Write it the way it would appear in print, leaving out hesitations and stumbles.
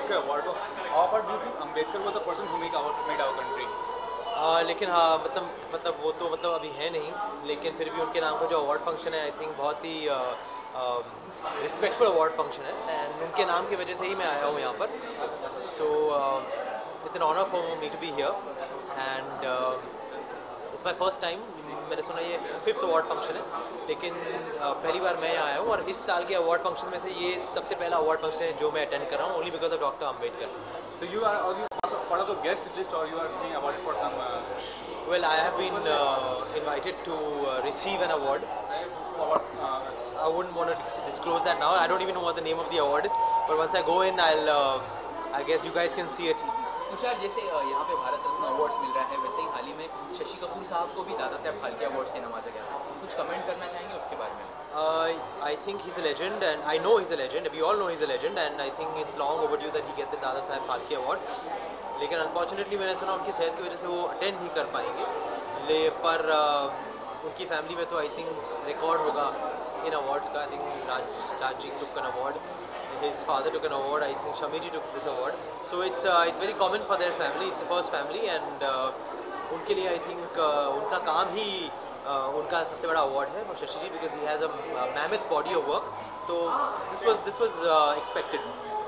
Ambedkar Award was offered. Do you think Ambedkar was the person who made our country? लेकिन हाँ मतलब वो तो मतलब अभी है नहीं, लेकिन फिर भी उनके नाम का जो अवार्ड फंक्शन है, आई थिंक बहुत ही रिस्पेक्टफुल अवार्ड फंक्शन है एंड उनके नाम की वजह से ही मैं आया हूँ यहाँ पर. सो it's an honour for me to be here and it's my first time. मैंने सुना ये 5th अवार्ड फंक्शन है, लेकिन पहली बार मैं आया हूँ और इस साल के अवार्ड फंक्शन में से ये सबसे पहला अवार्ड फंक्शन है जो मैं अटेंड कर रहा हूँ, only because of doctor Ambedkar. So you are part of the guest list, or you are being awarded for some? Well, I have been invited to receive an award. I wouldn't want to disclose that now. I don't even know what the name of the award is. But once I go in, I'll. I guess you guys can see it. Tushar, जैसे यहाँ पे Bharat Ratna awards मिल रहा है, वैसे ही हाल ही में शशि कपूर साहब को भी दादा साहब फाल्के अवार्ड से नवाजा गया था. कुछ कमेंट करना चाहेंगे उसके बारे में? I think he's a legend and I know he's a legend. We all know he's a legend and I think it's long overdue that he get the दादा साहब फाल्के अवार्ड. लेकिन unfortunately मैंने सुना उनकी सेहत की वजह से वो अटेंड नहीं कर पाएंगे, ले पर उनकी फैमिली में तो I think रिकॉर्ड होगा इन अवार्ड्स का. I think Raj ji took an award, his father took an award, I think Shamiji took this award, so it's very common for their family. It's a first family and unke liye I think unka kaam hi unka sabse bada award hai Shashi ji, because he has a mammoth body of work, so this was expected.